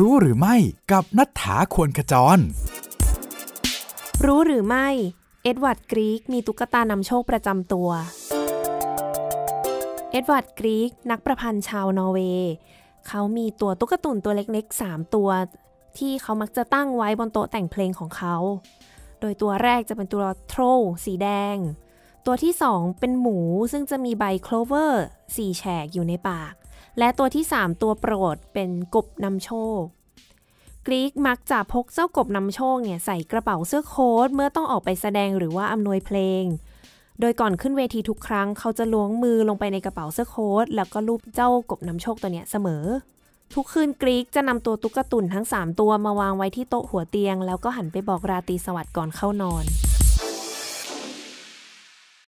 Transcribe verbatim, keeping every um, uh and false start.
รู้หรือไม่กับณัฐฐา ควรขจรรู้หรือไม่เอ็ดเวิร์ดกรีกมีตุ๊กตานำโชคประจำตัวเอ็ดเวิร์ดกรีกนักประพันธ์ชาวนอร์เวย์เขามีตัวตุ๊กตุ่นตัวเล็กๆสามตัวที่เขามักจะตั้งไว้บนโต๊ะแต่งเพลงของเขาโดยตัวแรกจะเป็นตัวโทรสีแดงตัวที่สองเป็นหมูซึ่งจะมีใบโคลเวอร์สีแฉกอยู่ในปากและตัวที่สามตัวโปรดเป็นกบนำโชคกรีกมักจะพกเจ้ากบนำโชคเนี่ยใส่กระเป๋าเสื้อโค้ทเมื่อต้องออกไปแสดงหรือว่าอำนวยเพลงโดยก่อนขึ้นเวทีทุกครั้งเขาจะล้วงมือลงไปในกระเป๋าเสื้อโค้ทแล้วก็ลูบเจ้ากบนำโชคตัวเนี้ยเสมอทุกคืนกรีกจะนำตัวตุ๊กตุ่นทั้งสามตัวมาวางไว้ที่โต๊ะหัวเตียงแล้วก็หันไปบอกราตรีสวัสดิ์ก่อนเข้านอน